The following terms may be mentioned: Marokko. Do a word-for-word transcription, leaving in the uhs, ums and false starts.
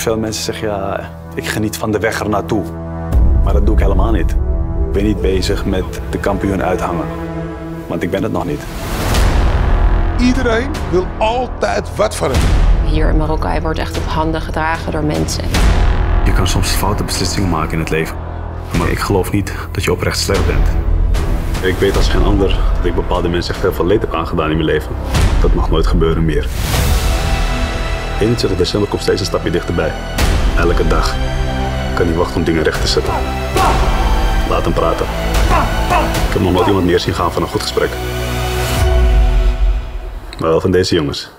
Veel mensen zeggen, ja, ik geniet van de weg ernaartoe. Maar dat doe ik helemaal niet. Ik ben niet bezig met de kampioen uithangen. Want ik ben het nog niet. Iedereen wil altijd wat van hem. Hier in Marokko, hij wordt echt op handen gedragen door mensen. Je kan soms foute beslissingen maken in het leven. Maar ik geloof niet dat je oprecht slecht bent. Ik weet als geen ander dat ik bepaalde mensen echt heel veel leed heb aangedaan in mijn leven. Dat mag nooit gebeuren meer. eenentwintig december komt steeds een stapje dichterbij. Elke dag. Ik kan niet wachten om dingen recht te zetten. Laat hem praten. Ik heb nog nooit iemand meer zien gaan van een goed gesprek. Maar wel van deze jongens.